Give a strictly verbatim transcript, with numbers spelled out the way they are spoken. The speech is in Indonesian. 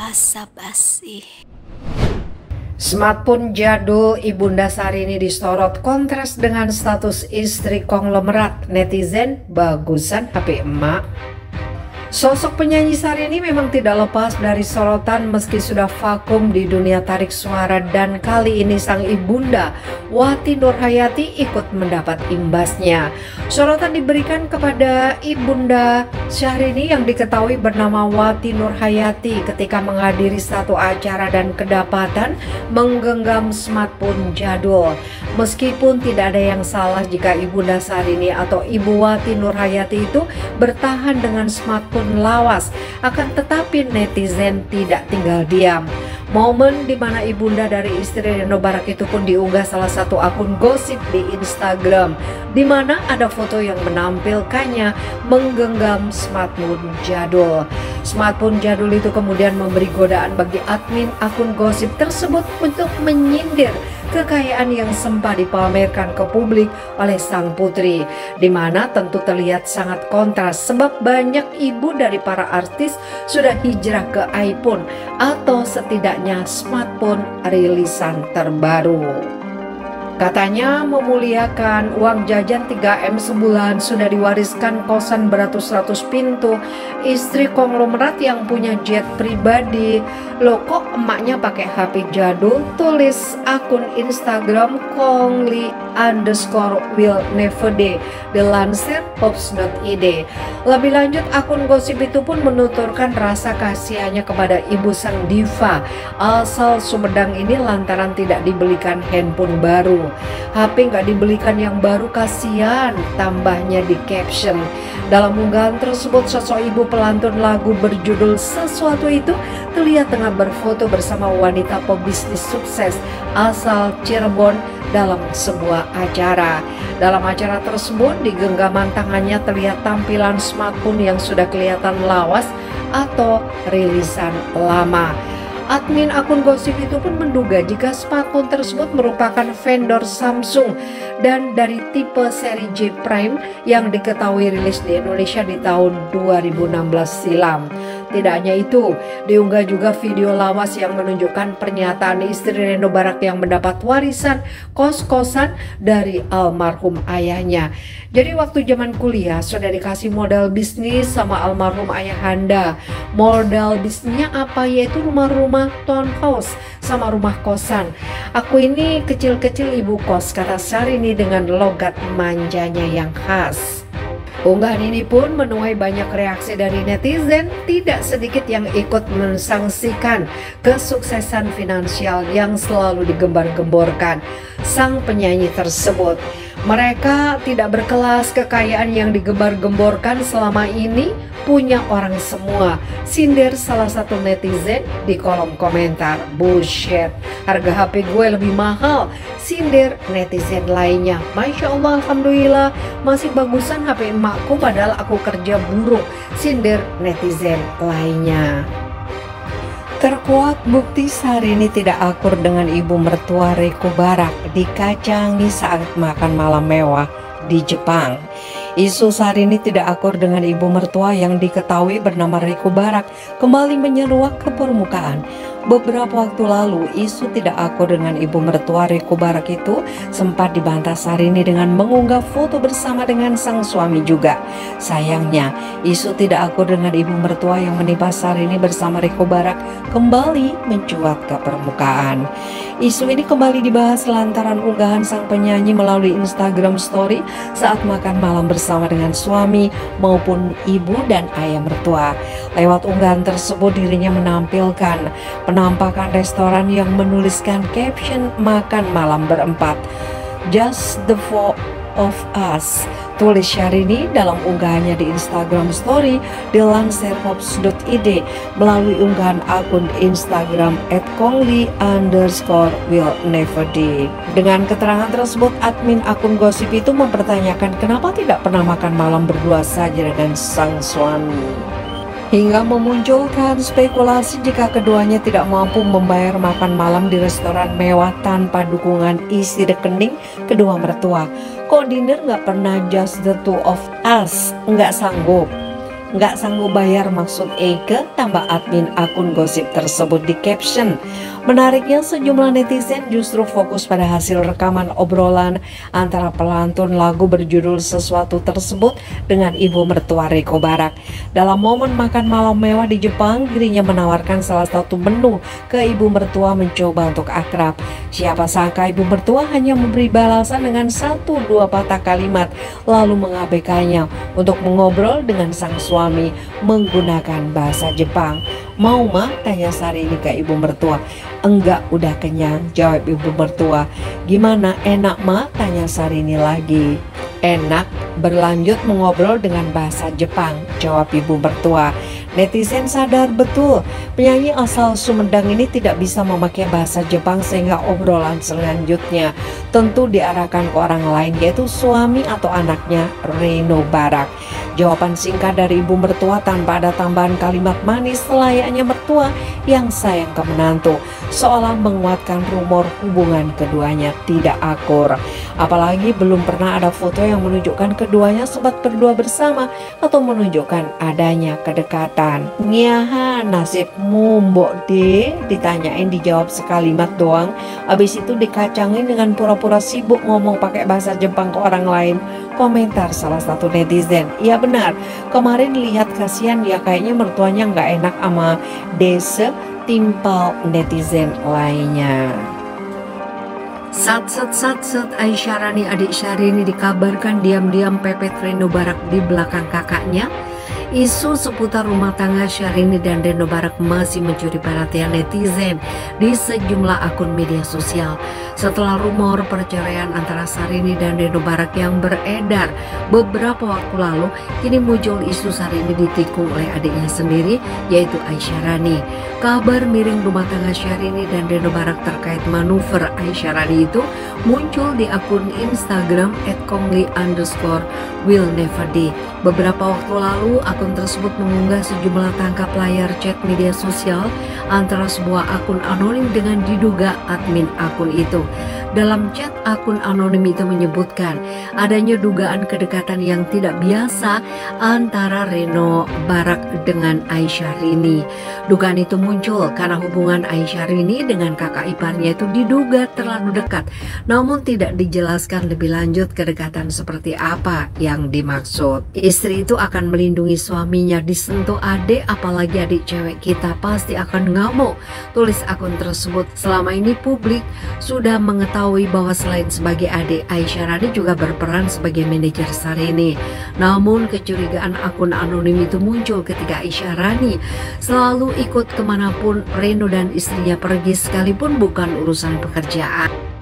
basa-basi. Smartphone jadul Ibunda Syahrini disorot kontras dengan status istri konglomerat netizen, bagusan H P emak. Sosok penyanyi Syahrini memang tidak lepas dari sorotan meski sudah vakum di dunia tarik suara, dan kali ini sang ibunda Wati Nurhayati ikut mendapat imbasnya. Sorotan diberikan kepada ibunda Syahrini yang diketahui bernama Wati Nurhayati ketika menghadiri satu acara dan kedapatan menggenggam smartphone jadul. Meskipun tidak ada yang salah jika ibunda Syahrini atau ibu Wati Nurhayati itu bertahan dengan smartphone lawas, akan tetapi netizen tidak tinggal diam. Momen dimana ibunda dari istri Reino Barack itu pun diunggah salah satu akun gosip di Instagram, dimana ada foto yang menampilkannya menggenggam smartphone jadul. Smartphone jadul itu kemudian memberi godaan bagi admin akun gosip tersebut untuk menyindir kekayaan yang sempat dipamerkan ke publik oleh sang putri, dimana tentu terlihat sangat kontras sebab banyak ibu dari para artis sudah hijrah ke iPhone atau setidaknya smartphone rilisan terbaru. Katanya memuliakan uang jajan tiga M sebulan, sudah diwariskan kosan beratus-ratus pintu, istri konglomerat yang punya jet pribadi. Loh kok emaknya pakai H P jadul, tulis akun Instagram kongli underscore will never day dilansir pops dot i d. Lebih lanjut akun gosip itu pun menuturkan rasa kasihannya kepada ibu sang diva asal Sumedang ini lantaran tidak dibelikan handphone baru. H P nggak dibelikan yang baru, kasihan, tambahnya di caption. Dalam unggahan tersebut, sosok ibu pelantun lagu berjudul Sesuatu Itu terlihat tengah berfoto bersama wanita pebisnis sukses asal Cirebon dalam sebuah acara. Dalam acara tersebut, di genggaman tangannya terlihat tampilan smartphone yang sudah kelihatan lawas atau rilisan lama. Admin akun gosip itu pun menduga jika smartphone tersebut merupakan vendor Samsung dan dari tipe seri J Prime yang diketahui rilis di Indonesia di tahun dua ribu enam belas silam. Tidak hanya itu, diunggah juga video lawas yang menunjukkan pernyataan istri Reino Barack yang mendapat warisan kos-kosan dari almarhum ayahnya. Jadi waktu zaman kuliah sudah dikasih modal bisnis sama almarhum ayahanda. Modal bisnisnya apa? Yaitu rumah-rumah townhouse sama rumah kosan. Aku ini kecil-kecil ibu kos, kata Syahrini dengan logat manjanya yang khas. Unggahan ini pun menuai banyak reaksi dari netizen, tidak sedikit yang ikut mensangsikan kesuksesan finansial yang selalu digembar-gemborkan sang penyanyi tersebut. Mereka tidak berkelas, kekayaan yang digembar-gemborkan selama ini punya orang semua, sindir salah satu netizen di kolom komentar. Bullshit, harga H P gue lebih mahal, sindir netizen lainnya. Masya Allah, alhamdulillah masih bagusan H P emak aku, padahal aku kerja buruk, sindir netizen lainnya. Terkuak bukti Syahrini tidak akur dengan ibu mertua Reino Barack dikacangi saat makan malam mewah di Jepang. Isu Syahrini tidak akur dengan ibu mertua yang diketahui bernama Reino Barack kembali menyeruak ke permukaan. Beberapa waktu lalu, isu tidak akur dengan ibu mertua Reino Barack itu sempat dibantah Syahrini dengan mengunggah foto bersama dengan sang suami juga. Sayangnya, isu tidak akur dengan ibu mertua yang menimpa Syahrini bersama Reino Barack kembali mencuat ke permukaan. Isu ini kembali dibahas lantaran unggahan sang penyanyi melalui Instagram Story saat makan malam bersama bersama dengan suami maupun ibu dan ayah mertua. Lewat unggahan tersebut, dirinya menampilkan penampakan restoran yang menuliskan caption makan malam berempat. Just the four of us, tulis Syahrini dalam unggahannya di Instagram Story dilansir hops dot i d melalui unggahan akun Instagram et kongli underscore will never day. Dengan keterangan tersebut, admin akun gosip itu mempertanyakan kenapa tidak pernah makan malam berdua saja dengan sang suami, hingga memunculkan spekulasi jika keduanya tidak mampu membayar makan malam di restoran mewah tanpa dukungan isi rekening kedua mertua. Kok dinner nggak pernah just the two of us? Nggak sanggup. nggak sanggup bayar maksud Eke, tambah admin akun gosip tersebut di caption. Menariknya sejumlah netizen justru fokus pada hasil rekaman obrolan antara pelantun lagu berjudul Sesuatu tersebut dengan ibu mertua Reino Barack. Dalam momen makan malam mewah di Jepang, dirinya menawarkan salah satu menu ke ibu mertua mencoba untuk akrab. Siapa sangka ibu mertua hanya memberi balasan dengan satu dua patah kalimat lalu mengabaikannya untuk mengobrol dengan sang suami menggunakan bahasa Jepang. Mau mah? Tanya Syahrini ke ibu mertua. Enggak, udah kenyang, jawab ibu mertua. Gimana, enak mah? Tanya Syahrini lagi. Enak, berlanjut mengobrol dengan bahasa Jepang, jawab ibu mertua. Netizen sadar betul penyanyi asal Sumedang ini tidak bisa memakai bahasa Jepang, sehingga obrolan selanjutnya tentu diarahkan ke orang lain, yaitu suami atau anaknya, Reino Barack. Jawaban singkat dari ibu mertua tanpa ada tambahan kalimat manis layaknya mertua yang sayang ke menantu, seolah menguatkan rumor hubungan keduanya tidak akur. Apalagi belum pernah ada foto yang menunjukkan keduanya sempat berdua bersama atau menunjukkan adanya kedekatan. Nyaha nasibmu mbok de, ditanyain dijawab sekalimat doang. Habis itu dikacangin dengan pura-pura sibuk ngomong pakai bahasa Jepang ke orang lain. Komentar salah satu netizen, iya benar, kemarin lihat kasihan ya, kayaknya mertuanya nggak enak sama desa, timpal netizen lainnya. Sat sat sat sat, Aisyahrani adik Syahrini dikabarkan diam-diam pepet Reino Barack di belakang kakaknya. Isu seputar rumah tangga Syahrini dan Reino Barack masih mencuri perhatian netizen di sejumlah akun media sosial. Setelah rumor perceraian antara Syahrini dan Reino Barack yang beredar beberapa waktu lalu, kini muncul isu Syahrini ditikung oleh adiknya sendiri, yaitu Aisyahrani. Kabar miring rumah tangga Syahrini dan Reino Barack terkait manuver Aisyahrani itu muncul di akun Instagram et kongli underscore will never die. Beberapa waktu lalu, akun tersebut mengunggah sejumlah tangkap layar chat media sosial antara sebuah akun anonim dengan diduga admin akun itu. Dalam chat, akun anonim itu menyebutkan adanya dugaan kedekatan yang tidak biasa antara Reino Barack dengan Aisyahrani. Dugaan itu muncul karena hubungan Aisyahrani dengan kakak iparnya itu diduga terlalu dekat, namun tidak dijelaskan lebih lanjut kedekatan seperti apa yang dimaksud. Istri itu akan melindungi suaminya, disentuh adik apalagi adik cewek kita pasti akan ngamuk, tulis akun tersebut. Selama ini publik sudah mengetahui bahwa selain sebagai adik, Aisyahrani juga berperan sebagai manajer Syahrini. Namun kecurigaan akun anonim itu muncul ketika Aisyahrani selalu ikut kemanapun Reino dan istrinya pergi, sekalipun bukan urusan pekerjaan.